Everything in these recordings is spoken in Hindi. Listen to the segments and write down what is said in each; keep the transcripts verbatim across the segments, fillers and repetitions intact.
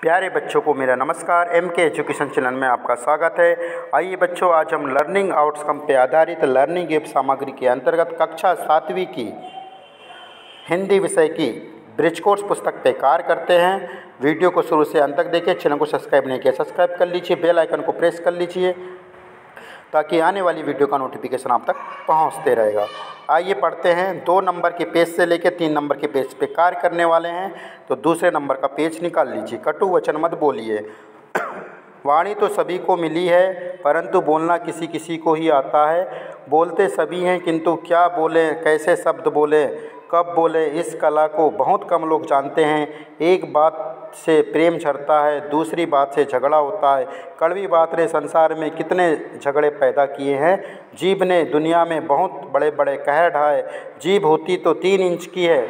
प्यारे बच्चों को मेरा नमस्कार। एम के एजुकेशन चैनल में आपका स्वागत है। आइए बच्चों, आज हम लर्निंग आउटकम पर आधारित लर्निंग ऐप सामग्री के अंतर्गत कक्षा सातवीं की हिंदी विषय की ब्रिज कोर्स पुस्तक पर कार्य करते हैं। वीडियो को शुरू से अंत तक देखिए। चैनल को सब्सक्राइब नहीं किया सब्सक्राइब कर लीजिए, बेल आइकन को प्रेस कर लीजिए ताकि आने वाली वीडियो का नोटिफिकेशन आप तक पहुंचते रहेगा। आइए पढ़ते हैं। दो नंबर के पेज से लेकर तीन नंबर के पेज पे कार्य करने वाले हैं, तो दूसरे नंबर का पेज निकाल लीजिए। कटु वचन मत बोलिए। वाणी तो सभी को मिली है, परंतु बोलना किसी किसी को ही आता है। बोलते सभी हैं, किंतु क्या बोलें, कैसे शब्द बोलें, कब बोलें, इस कला को बहुत कम लोग जानते हैं। एक बात से प्रेम झड़ता है, दूसरी बात से झगड़ा होता है। कड़वी बात ने संसार में कितने झगड़े पैदा किए हैं। जीभ ने दुनिया में बहुत बड़े बड़े कहर ढाए। जीभ होती तो तीन इंच की है,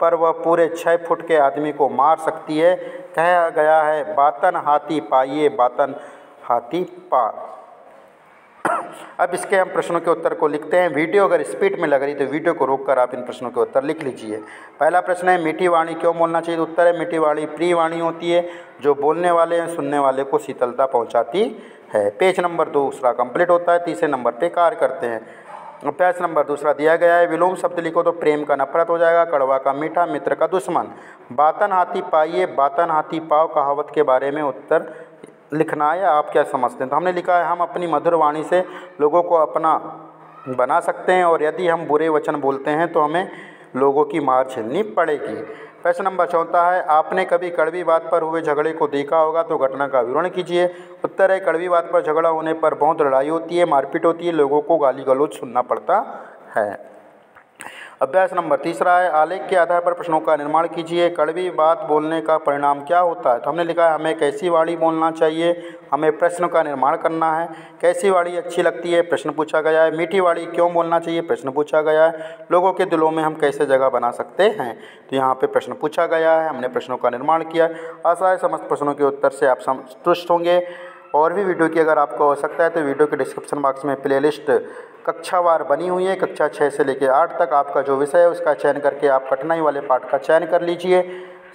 पर वह पूरे छः फुट के आदमी को मार सकती है। कहा गया है, बातन हाथी पाइए बातन हाथी पा। अब इसके हम प्रश्नों के उत्तर को लिखते हैं। वीडियो अगर स्पीड में लग रही तो वीडियो को रोककर आप इन प्रश्नों के उत्तर लिख लीजिए। पहला प्रश्न है, मीठी वाणी क्यों बोलना चाहिए? उत्तर है, मीठी वाणी प्रिय वाणी होती है जो बोलने वाले हैं सुनने वाले को शीतलता पहुंचाती है। पेज नंबर दूसरा कंप्लीट होता है। तीसरे नंबर पर कार्य करते हैं। अभ्यास नंबर दूसरा दिया गया है, विलोम शब्द लिखो तो प्रेम का नफरत हो जाएगा, कड़वा का मीठा, मित्र का दुश्मन। बातन हाथी पाइए बातन हाथी पाओ कहावत के बारे में उत्तर लिखना है। आप क्या समझते हैं? तो हमने लिखा है, हम अपनी मधुर वाणी से लोगों को अपना बना सकते हैं और यदि हम बुरे वचन बोलते हैं तो हमें लोगों की मार झेलनी पड़ेगी। प्रश्न नंबर चौथा है, आपने कभी कड़वी बात पर हुए झगड़े को देखा होगा तो घटना का विवरण कीजिए। उत्तर है, कड़वी बात पर झगड़ा होने पर बहुत लड़ाई होती है, मारपीट होती है, लोगों को गाली गलौज सुनना पड़ता है। अभ्यास नंबर तीसरा है, आलेख के आधार पर प्रश्नों का निर्माण कीजिए। कड़वी बात बोलने का परिणाम क्या होता है? तो हमने लिखा है, हमें कैसी वाणी बोलना चाहिए, हमें प्रश्न का निर्माण करना है। कैसी वाणी अच्छी लगती है, प्रश्न पूछा गया है। मीठी वाणी क्यों बोलना चाहिए, प्रश्न पूछा गया है। लोगों के दिलों में हम कैसे जगह बना सकते हैं, तो यहाँ पर प्रश्न पूछा गया है। हमने प्रश्नों का निर्माण किया। आशा है समस्त प्रश्नों के उत्तर से आप संतुष्ट होंगे। और भी वीडियो की अगर आपको आवश्यकता है तो वीडियो के डिस्क्रिप्शन बॉक्स में प्लेलिस्ट कक्षावार बनी हुई है। कक्षा छः से लेकर आठ तक आपका जो विषय है उसका चयन करके आप कठिनाई वाले पाठ का चयन कर लीजिए।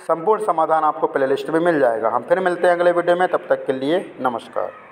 संपूर्ण समाधान आपको प्लेलिस्ट में मिल जाएगा। हम फिर मिलते हैं अगले वीडियो में, तब तक के लिए नमस्कार।